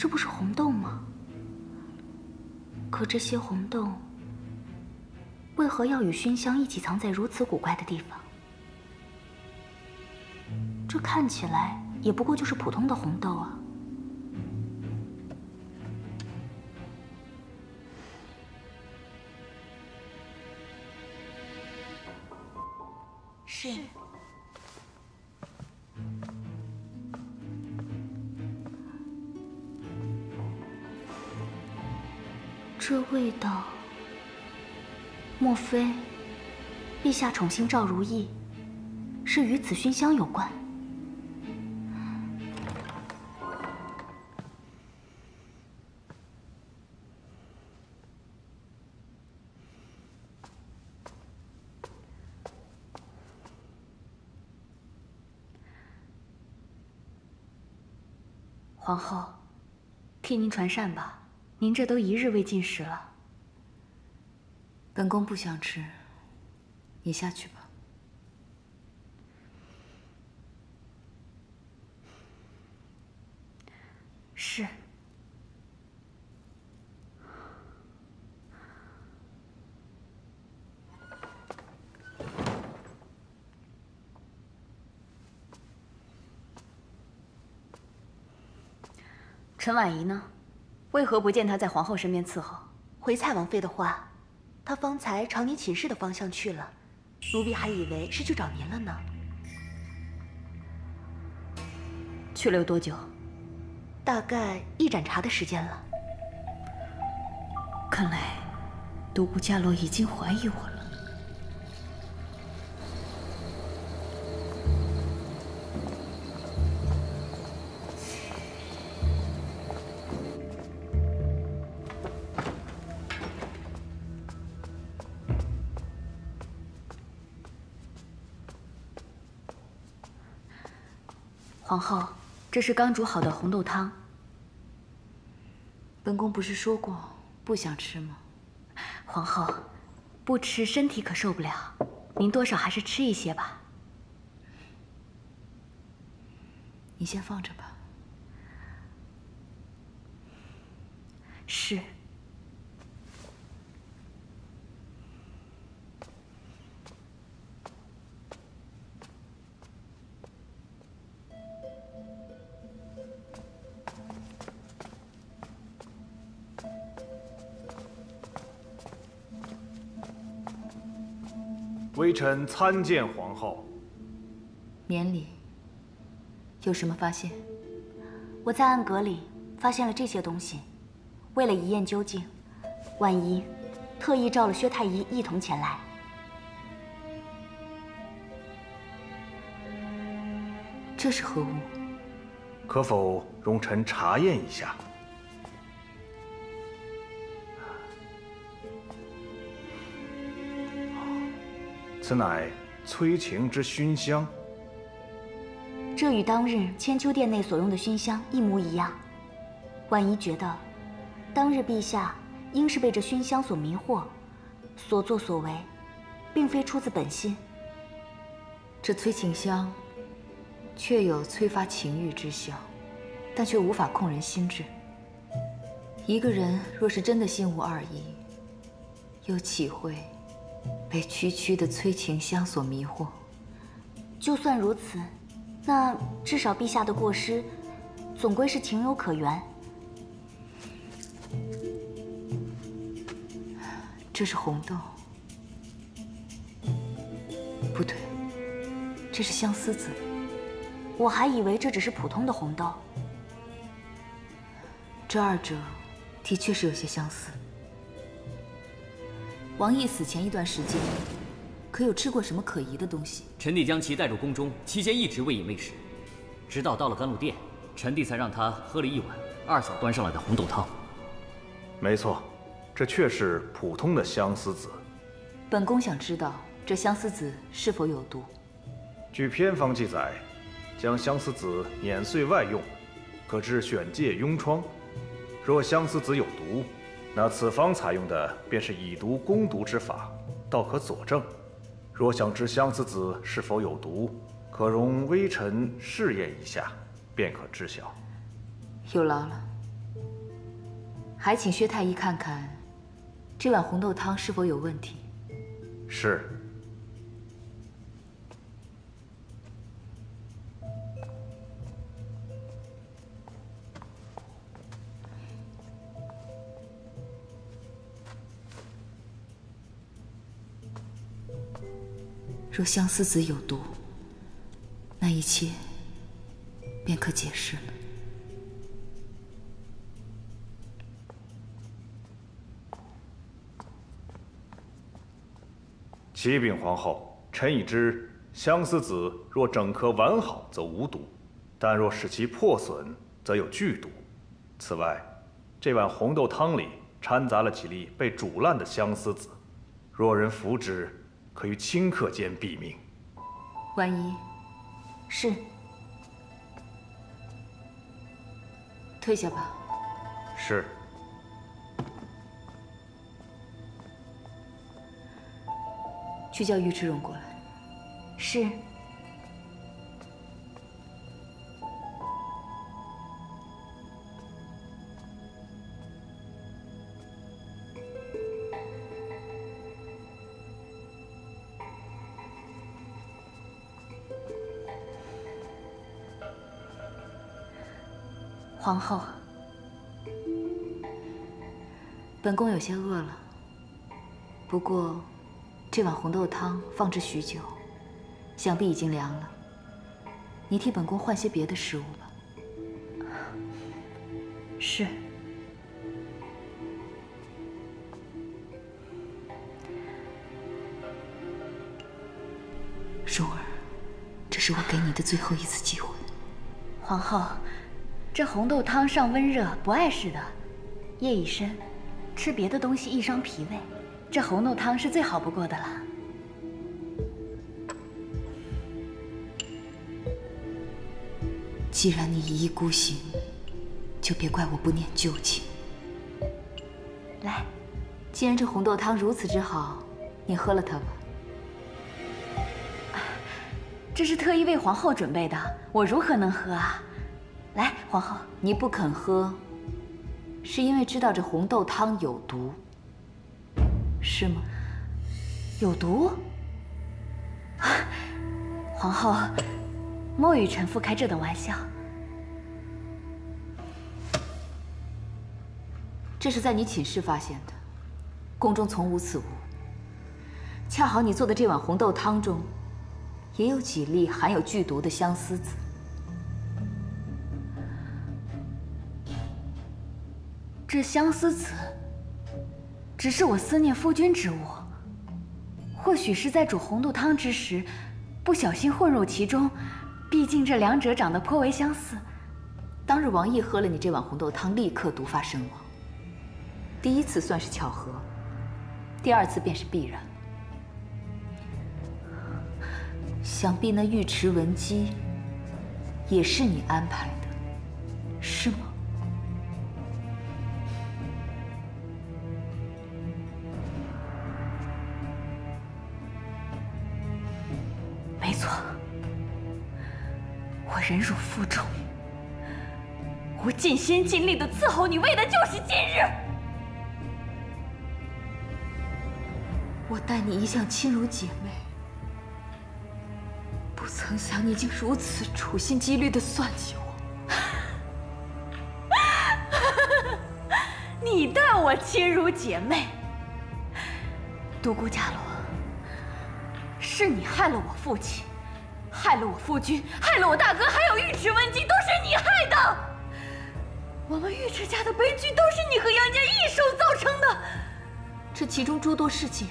这不是红洞吗？可这些红洞为何要与熏香一起藏在如此古怪的地方？这看起来也不过就是普通的红豆啊。 是。这味道，莫非陛下宠幸赵如意，是与此熏香有关？皇后，替您传膳吧。您这都一日未进食了。本宫不想吃，你下去吧。是。陈婉仪呢？为何不见她在皇后身边伺候？回蔡王妃的话，她方才朝您寝室的方向去了，奴婢还以为是去找您了呢。去了有多久？大概一盏茶的时间了。看来，独孤伽罗已经怀疑我了。 皇后，这是刚煮好的红豆汤。本宫不是说过不想吃吗？皇后，不吃身体可受不了，您多少还是吃一些吧。你先放着吧。是。 微臣参见皇后。免礼。有什么发现？我在暗阁里发现了这些东西，为了一验究竟，婉仪特意召了薛太医一同前来。这是何物？可否容臣查验一下？ 此乃催情之熏香，这与当日千秋殿内所用的熏香一模一样。婉仪觉得，当日陛下应是被这熏香所迷惑，所作所为，并非出自本心。这催情香，确有催发情欲之效，但却无法控人心智。一个人若是真的心无二意，又岂会？ 被区区的催情香所迷惑。就算如此，那至少陛下的过失，总归是情有可原。这是红豆，不对，这是相思子。我还以为这只是普通的红豆。这二者的确是有些相似。 王爷死前一段时间，可有吃过什么可疑的东西？臣弟将其带入宫中，期间一直喂饮喂食，直到了甘露殿，臣弟才让他喝了一碗二嫂端上来的红豆汤。没错，这却是普通的相思子。本宫想知道这相思子是否有毒。据偏方记载，将相思子碾碎外用，可治癣疥痈疮。若相思子有毒， 那此方采用的便是以毒攻毒之法，倒可佐证。若想知相思子是否有毒，可容微臣试验一下，便可知晓。有劳了。还请薛太医看看，这碗红豆汤是否有问题。是。若相思子有毒，那一切便可解释了。 启禀皇后，臣已知相思子若整颗完好，则无毒；但若使其破损，则有剧毒。此外，这碗红豆汤里掺杂了几粒被煮烂的相思子，若人服之，可于顷刻间毙命。婉仪，是。退下吧。是。 去叫尉迟荣过来。是。皇后，本宫有些饿了，不过。 这碗红豆汤放置许久，想必已经凉了。你替本宫换些别的食物吧。是。蓉儿，这是我给你的最后一次机会。皇后，这红豆汤上温热不碍事的，夜已深，吃别的东西易伤脾胃。 这红豆汤是最好不过的了。既然你一意孤行，就别怪我不念旧情。来，既然这红豆汤如此之好，你喝了它吧。这是特意为皇后准备的，我如何能喝啊？来，皇后，你不肯喝，是因为知道这红豆汤有毒。 是吗？有毒？啊，皇后，莫与臣妇开这等玩笑。这是在你寝室发现的，宫中从无此物。恰好你做的这碗红豆汤中，也有几粒含有剧毒的相思子。这相思子。 只是我思念夫君之物，或许是在煮红豆汤之时，不小心混入其中。毕竟这两者长得颇为相似。当日王毅喝了你这碗红豆汤，立刻毒发身亡。第一次算是巧合，第二次便是必然。想必那尉迟文姬也是你安排的，是吗？ 忍辱负重，我尽心尽力的伺候你，为的就是今日。我待你一向亲如姐妹，不曾想你竟如此处心积虑的算计我。你待我亲如姐妹，独孤伽罗，是你害了我父亲。 害了我夫君，害了我大哥，还有尉迟文姬，都是你害的。我们尉迟家的悲剧都是你和杨家一手造成的。这其中诸多事情，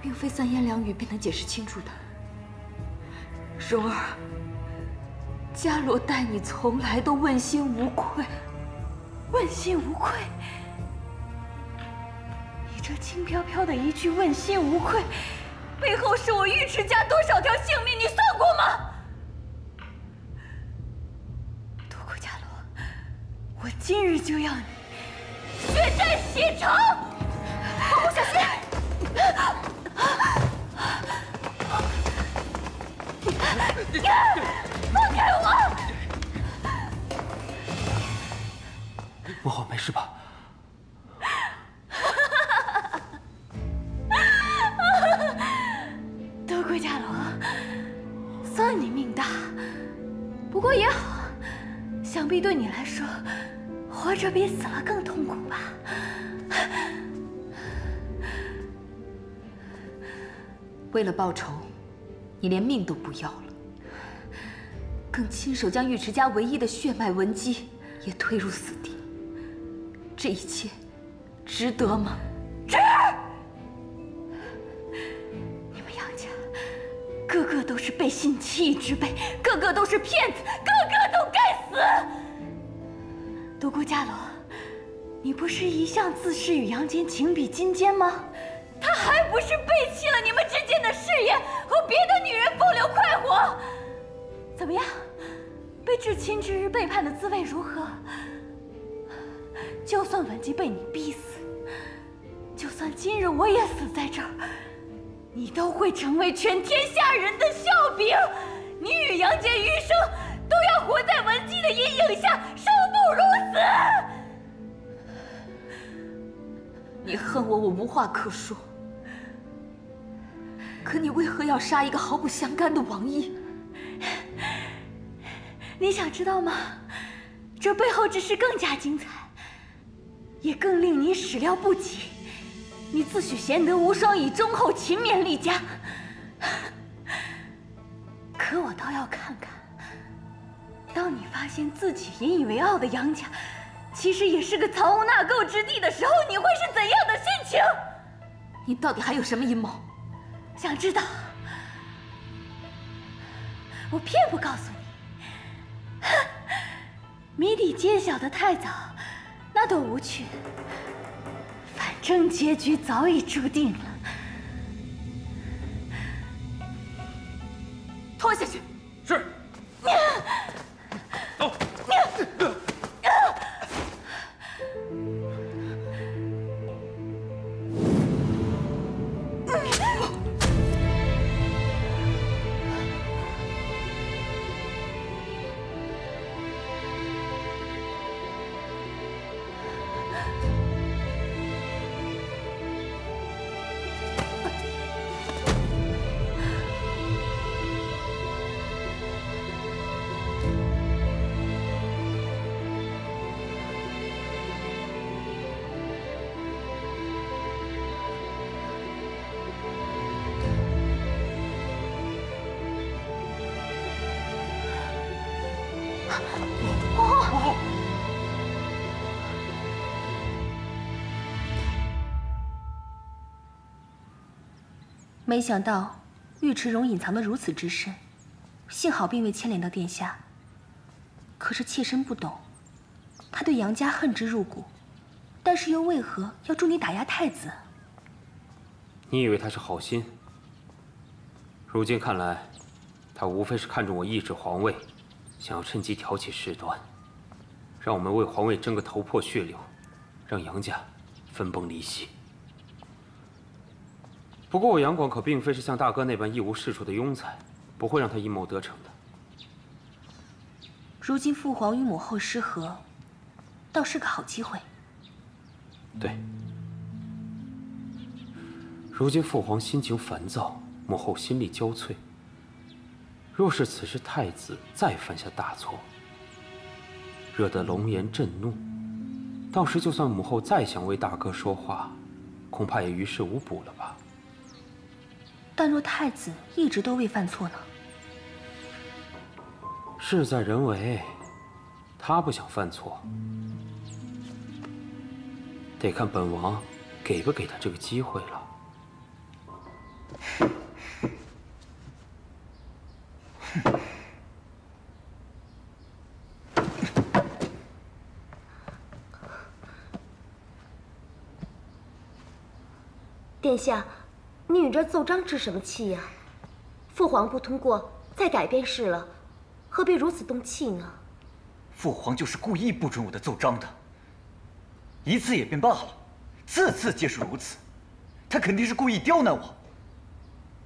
并非三言两语便能解释清楚的。蓉儿，伽罗待你从来都问心无愧，问心无愧。你这轻飘飘的一句“问心无愧”。 背后是我尉迟家多少条性命，你算过吗？独孤伽罗，我今日就要你血债血偿！皇后小心！放开我！不好，没事吧？ 都归家龙，算你命大。不过也好，想必对你来说，活着比死了更痛苦吧。为了报仇，你连命都不要了，更亲手将尉迟家唯一的血脉文姬也推入死地。这一切，值得吗？值。 个个都是背信弃义之辈，个个都是骗子，个个都该死。独孤伽罗，你不是一向自恃与杨坚情比金坚吗？他还不是背弃了你们之间的誓言，和别的女人风流快活？怎么样，被至亲之日背叛的滋味如何？就算文姬被你逼死，就算今日我也死在这儿。 你都会成为全天下人的笑柄，你与杨戬余生都要活在文姬的阴影下，生不如死。你恨我，我无话可说。可你为何要杀一个毫不相干的王毅？你想知道吗？这背后之事更加精彩，也更令你始料不及。 你自诩贤德无双，以忠厚勤勉立家，可我倒要看看，当你发现自己引以为傲的杨家，其实也是个藏污纳垢之地的时候，你会是怎样的心情？你到底还有什么阴谋？想知道？我偏不告诉你。谜底揭晓得太早，那多无趣。 正结局早已注定了。拖下去。是。走。没想到尉迟容隐藏得如此之深，幸好并未牵连到殿下。可是妾身不懂，他对杨家恨之入骨，但是又为何要助你打压太子？你以为他是好心？如今看来，他无非是看中我一指皇位，想要趁机挑起事端，让我们为皇位争个头破血流，让杨家分崩离析。 不过我杨广可并非是像大哥那般一无是处的庸才，不会让他阴谋得逞的。如今父皇与母后失和，倒是个好机会。对。如今父皇心情烦躁，母后心力交瘁。若是此时太子再犯下大错，惹得龙颜震怒，到时就算母后再想为大哥说话，恐怕也于事无补了吧。 但若太子一直都未犯错呢？事在人为，他不想犯错，得看本王给不给他这个机会了。殿下。 你与这奏章置什么气呀？父皇不通过，再改便是了，何必如此动气呢？父皇就是故意不准我的奏章的。一次也便罢了，次次皆是如此，他肯定是故意刁难我。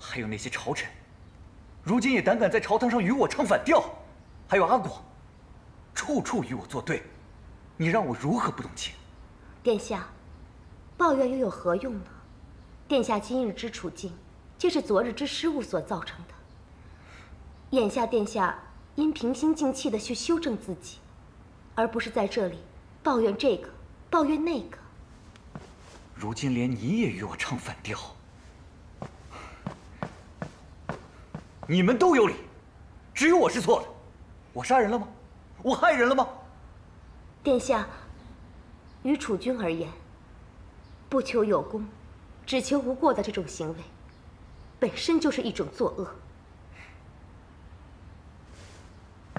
还有那些朝臣，如今也胆敢在朝堂上与我唱反调，还有阿广，处处与我作对，你让我如何不动情？殿下，抱怨又有何用呢？殿下今日之处境，皆是昨日之失误所造成的。眼下殿下应平心静气的去修正自己，而不是在这里抱怨这个，抱怨那个。如今连你也与我唱反调，你们都有理，只有我是错的。我杀人了吗？我害人了吗？ 殿下，于储君而言，不求有功，只求无过的这种行为，本身就是一种作恶。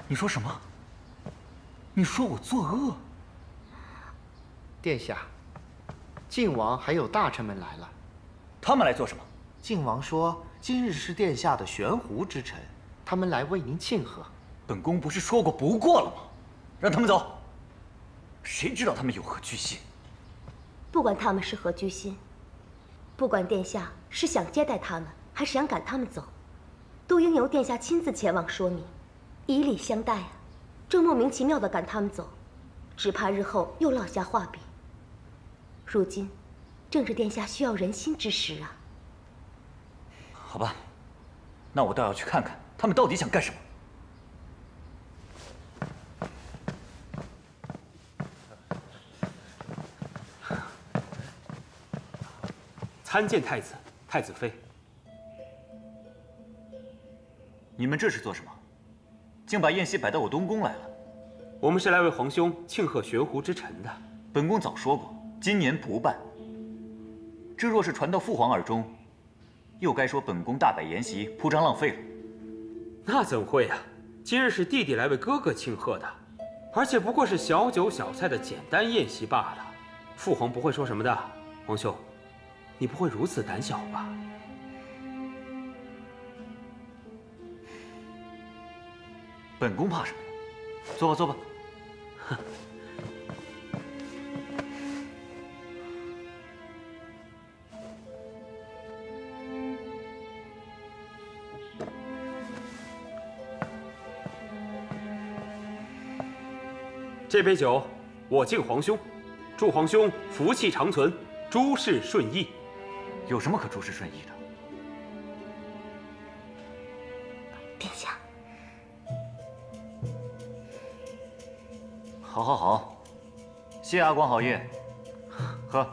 你说什么？你说我作恶？殿下，靖王还有大臣们来了，他们来做什么？靖王说，今日是殿下的悬壶之辰，他们来为您庆贺。本宫不是说过不过了吗？让他们走。 谁知道他们有何居心？不管他们是何居心，不管殿下是想接待他们，还是想赶他们走，都应由殿下亲自前往说明，以礼相待啊！这莫名其妙的赶他们走，只怕日后又落下画柄。如今，正是殿下需要人心之时啊！好吧，那我倒要去看看他们到底想干什么。 参见太子、太子妃。你们这是做什么？竟把宴席摆到我东宫来了。我们是来为皇兄庆贺悬壶之辰的。本宫早说过，今年不办。这若是传到父皇耳中，又该说本宫大摆筵席、铺张浪费了。那怎会啊？今日是弟弟来为哥哥庆贺的，而且不过是小酒小菜的简单宴席罢了。父皇不会说什么的，皇兄。 你不会如此胆小吧？本宫怕什么呀？坐吧，坐吧。哼。这杯酒，我敬皇兄，祝皇兄福气长存，诸事顺意。 有什么可诸事顺意的？殿下，好，好，好，谢阿广好意，喝。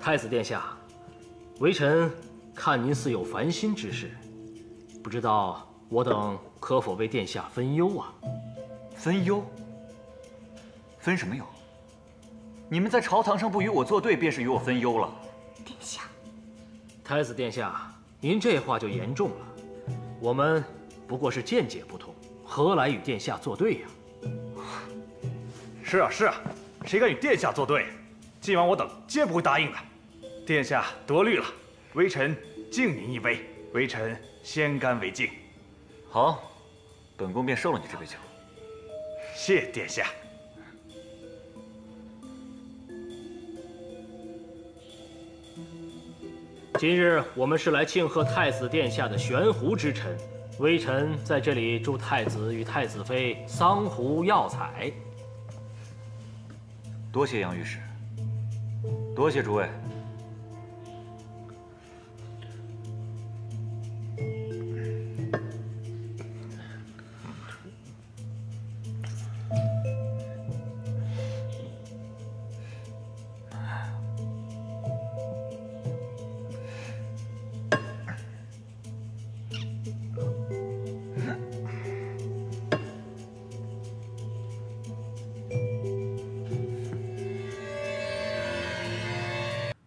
太子殿下，微臣看您似有烦心之事，不知道我等可否为殿下分忧啊？分忧？ 分什么忧？你们在朝堂上不与我作对，便是与我分忧了。殿下，太子殿下，您这话就严重了。我们不过是见解不同，何来与殿下作对呀？是啊，是啊，谁敢与殿下作对？今晚我等皆不会答应的。殿下多虑了，微臣敬您一杯，微臣先干为敬。好，本宫便受了你这杯酒。谢殿下。 今日我们是来庆贺太子殿下的悬壶之辰，微臣在这里祝太子与太子妃桑壶耀彩。多谢杨御史，多谢诸位。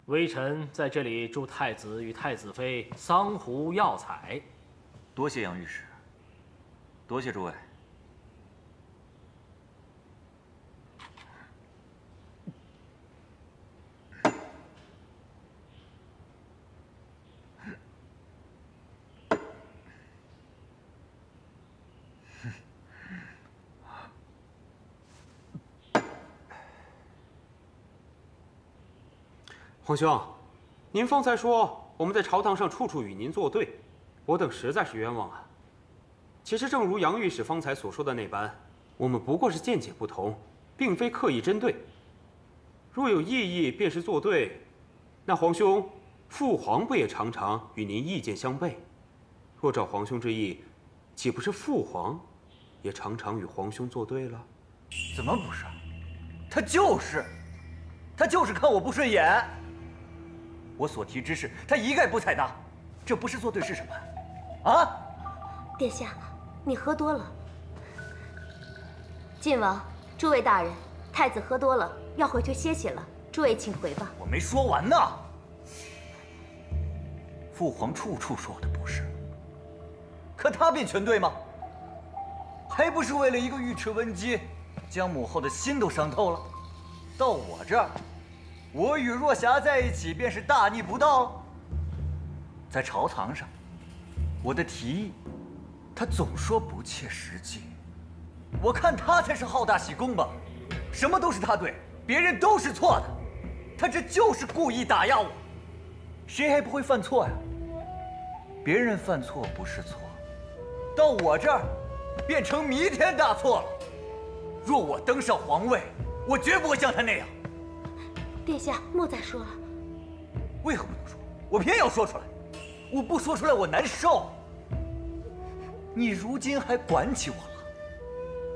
微臣在这里祝太子与太子妃桑壶耀彩，多谢杨御史，多谢诸位。皇兄，您方才说我们在朝堂上处处与您作对，我等实在是冤枉啊！其实正如杨御史方才所说的那般，我们不过是见解不同，并非刻意针对。若有异议，便是作对。那皇兄，父皇不也常常与您意见相悖？若照皇兄之意，岂不是父皇也常常与皇兄作对了？怎么不是？他就是看我不顺眼。我所提之事，他一概不采纳，这不是作对是什么？啊！ 殿下，你喝多了。晋王，诸位大人，太子喝多了，要回去歇息了。诸位请回吧。我没说完呢。父皇处处说我的不是，可他便全对吗？还不是为了一个尉迟文姬，将母后的心都伤透了。到我这儿，我与若霞在一起便是大逆不道了。在朝堂上，我的提议。 他总说不切实际，我看他才是好大喜功吧，什么都是他对，别人都是错的，他这就是故意打压我，谁还不会犯错呀？别人犯错不是错，到我这儿变成弥天大错了。若我登上皇位，我绝不会像他那样。殿下，莫再说了。为何不能说？我偏要说出来，我不说出来我难受。 你如今还管起我了？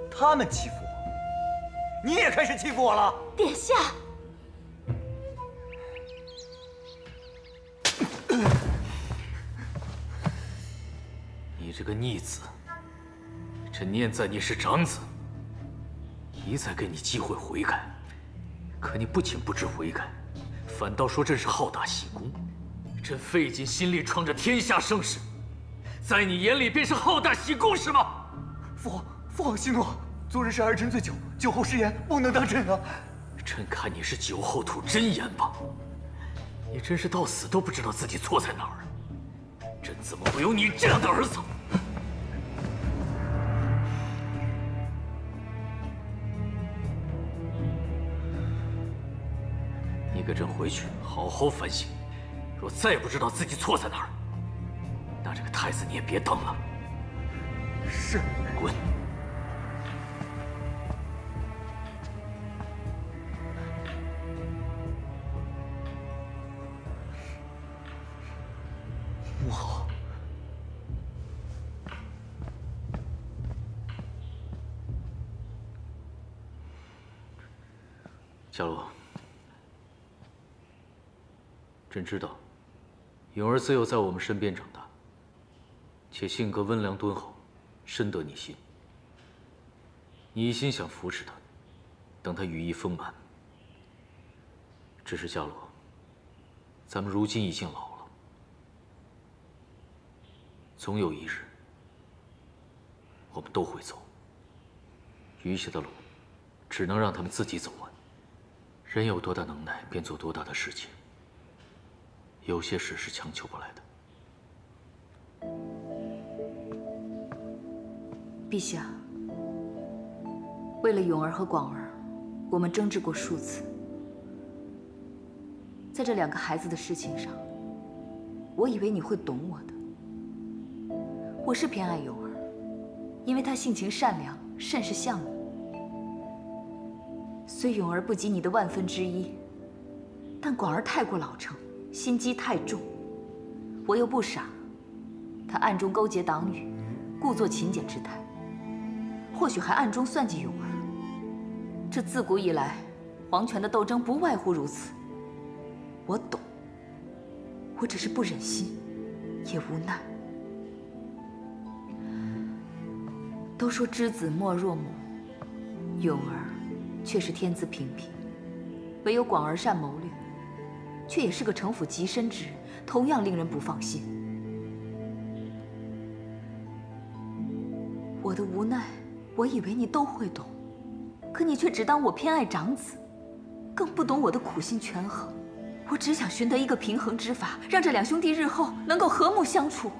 他们欺负我，你也开始欺负我了，殿下。你这个逆子，朕念在你是长子，一再给你机会悔改，可你不仅不知悔改，反倒说朕是好大喜功。朕费尽心力创着天下盛世。 在你眼里便是好大喜功是吗？父皇息怒，昨日是儿臣醉酒，酒后失言，不能当朕啊。朕看你是酒后吐真言吧，你真是到死都不知道自己错在哪儿。朕怎么会有你这样的儿子？你给朕回去好好反省，若再不知道自己错在哪儿。 那这个太子你也别当了，是滚！母后，伽罗，朕知道，永儿自幼在我们身边长大。 且性格温良敦厚，深得你心。你一心想扶持他，等他羽翼丰满。只是伽罗，咱们如今已经老了，总有一日，我们都会走。余下的路，只能让他们自己走完。人有多大能耐，便做多大的事情。有些事是强求不来的。 陛下，为了永儿和广儿，我们争执过数次。在这两个孩子的事情上，我以为你会懂我的。我是偏爱永儿，因为她性情善良，甚是像你。虽永儿不及你的万分之一，但广儿太过老成，心机太重。我又不傻，她暗中勾结党羽，故作勤俭之态。 或许还暗中算计永儿，这自古以来，皇权的斗争不外乎如此。我懂，我只是不忍心，也无奈。都说知子莫若母，永儿却是天资平平，唯有广儿善谋略，却也是个城府极深之人，同样令人不放心。我的无奈。 我以为你都会懂，可你却只当我偏爱长子，更不懂我的苦心权衡。我只想寻得一个平衡之法，让这两兄弟日后能够和睦相处。